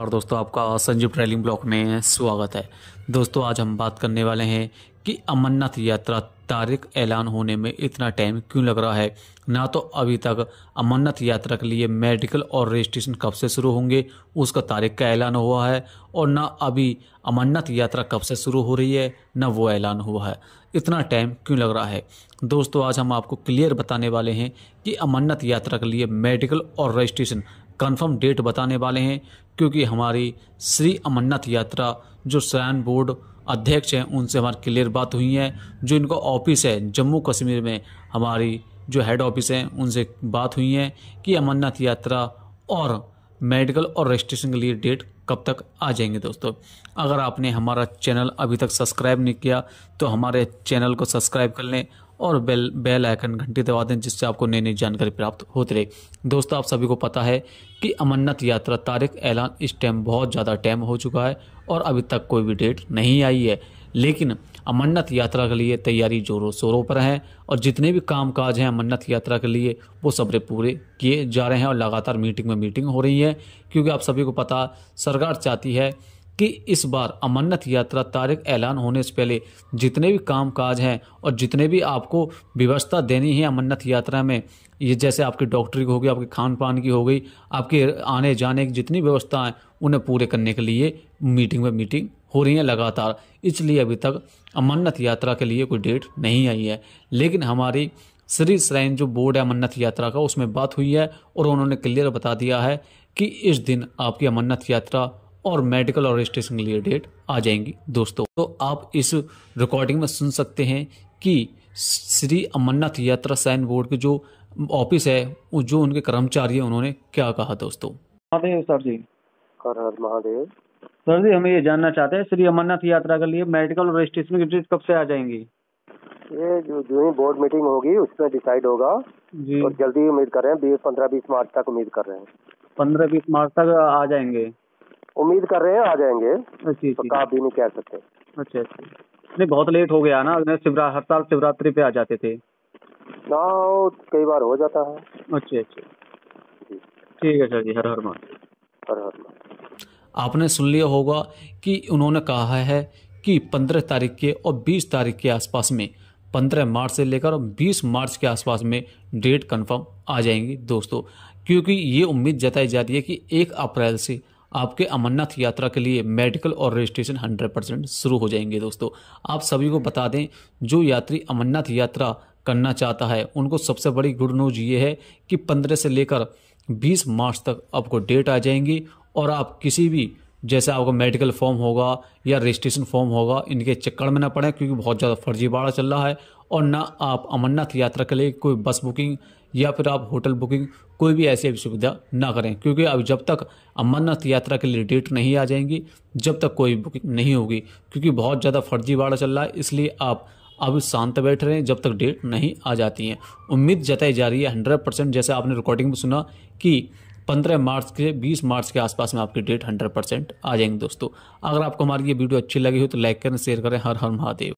और दोस्तों आपका संजीव ट्रैवलिंग ब्लॉग में स्वागत है। दोस्तों आज हम बात करने वाले हैं कि अमरनाथ यात्रा तारीख ऐलान होने में इतना टाइम क्यों लग रहा है। ना तो अभी तक अमरनाथ यात्रा के लिए मेडिकल और रजिस्ट्रेशन कब से शुरू होंगे उसका तारीख का ऐलान हुआ है, और ना अभी अमरनाथ यात्रा कब से शुरू हो रही है ना वो ऐलान हुआ है। इतना टाइम क्यों लग रहा है? दोस्तों आज हम आपको क्लियर बताने वाले हैं कि अमरनाथ यात्रा के लिए मेडिकल और रजिस्ट्रेशन कंफर्म डेट बताने वाले हैं, क्योंकि हमारी श्री अमरनाथ यात्रा जो श्राइन बोर्ड अध्यक्ष हैं उनसे हमारी क्लियर बात हुई है। जो इनका ऑफिस है जम्मू कश्मीर में, हमारी जो हेड ऑफिस है उनसे बात हुई है कि अमरनाथ यात्रा और मेडिकल और रजिस्ट्रेशन के लिए डेट कब तक आ जाएंगे। दोस्तों अगर आपने हमारा चैनल अभी तक सब्सक्राइब नहीं किया तो हमारे चैनल को सब्सक्राइब कर लें और बेल आइकन घंटी दबा दें, जिससे आपको नई नई जानकारी प्राप्त होती रहे। दोस्तों आप सभी को पता है कि अमरनाथ यात्रा तारीख ऐलान इस टाइम बहुत ज़्यादा टाइम हो चुका है और अभी तक कोई भी डेट नहीं आई है, लेकिन अमरनाथ यात्रा के लिए तैयारी जोरों शोरों पर है और जितने भी कामकाज हैं अमरनाथ यात्रा के लिए वो सबरे पूरे किए जा रहे हैं और लगातार मीटिंग में मीटिंग हो रही है। क्योंकि आप सभी को पता सरकार चाहती है कि इस बार अमरनाथ यात्रा तारीख ऐलान होने से पहले जितने भी कामकाज हैं और जितने भी आपको व्यवस्था देनी है अमरनाथ यात्रा में, ये जैसे आपकी डॉक्टरी की होगी, आपके खान पान की होगी, आपके आने जाने की जितनी व्यवस्था है उन्हें पूरे करने के लिए मीटिंग में मीटिंग हो रही है लगातार। इसलिए अभी तक अमरनाथ यात्रा के लिए कोई डेट नहीं आई है, लेकिन हमारी श्री श्राइन जो बोर्ड है अमरनाथ यात्रा का उसमें बात हुई है और उन्होंने क्लियर बता दिया है कि इस दिन आपकी अमरनाथ यात्रा और मेडिकल और रजिस्ट्रेशन के लिए डेट आ जाएंगी। दोस्तों तो आप इस रिकॉर्डिंग में सुन सकते हैं कि श्री अमरनाथ यात्रा श्राइन बोर्ड के जो ऑफिस है जो उनके कर्मचारी हैं उन्होंने क्या कहा। दोस्तों महादेव सर जी, हर हर महादेव सर जी, हम ये जानना चाहते हैं श्री अमरनाथ यात्रा के लिए मेडिकल और रजिस्ट्रेशन की डेट कब से आ जाएंगी? ये जो बोर्ड मीटिंग होगी उसमें डिसाइड होगा जी। और जल्दी उम्मीद कर रहे हैं 15-20 मार्च तक, उम्मीद कर रहे हैं 15-20 मार्च तक आ जाएंगे, उम्मीद कर रहे हैं आ जाएंगे। पक्का भी नहीं कह सकते। अच्छा, नहीं बहुत लेट हो गया ना, हर साल शिवरात्रि पे आ जाते थे ना, कई बार हो जाता है। अच्छा, ठीक है सर जी, हर हर महादेव, हर हर महादेव। आपने सुन लिया होगा कि उन्होंने कहा है कि 15 तारीख के और 20 तारीख के आसपास में, 15 मार्च से लेकर 20 मार्च के आसपास में डेट कंफर्म आ जाएंगी। दोस्तों क्योंकि ये उम्मीद जताई जा रही है कि 1 अप्रैल से आपके अमरनाथ यात्रा के लिए मेडिकल और रजिस्ट्रेशन 100% शुरू हो जाएंगे। दोस्तों आप सभी को बता दें जो यात्री अमरनाथ यात्रा करना चाहता है उनको सबसे बड़ी गुड न्यूज़ ये है कि 15 से लेकर 20 मार्च तक आपको डेट आ जाएंगी और आप किसी भी, जैसे आपका मेडिकल फॉर्म होगा या रजिस्ट्रेशन फॉर्म होगा, इनके चक्कर में ना पड़ें क्योंकि बहुत ज़्यादा फर्जीवाड़ा चल रहा है। और ना आप अमरनाथ यात्रा के लिए कोई बस बुकिंग या फिर आप होटल बुकिंग कोई भी ऐसी सुविधा ना करें, क्योंकि अब जब तक अमरनाथ यात्रा के लिए डेट नहीं आ जाएंगी जब तक कोई बुकिंग नहीं होगी, क्योंकि बहुत ज़्यादा फर्जीवाड़ा चल रहा है। इसलिए आप अब शांत बैठ रहे हैं जब तक डेट नहीं आ जाती है। उम्मीद जताई जा रही है 100%, जैसे आपने रिकॉर्डिंग में सुना कि 15 मार्च के 20 मार्च के आसपास में आपकी डेट 100% आ जाएंगी। दोस्तों अगर आपको हमारी ये वीडियो अच्छी लगी हो तो लाइक करें, शेयर करें। हर हर महादेव।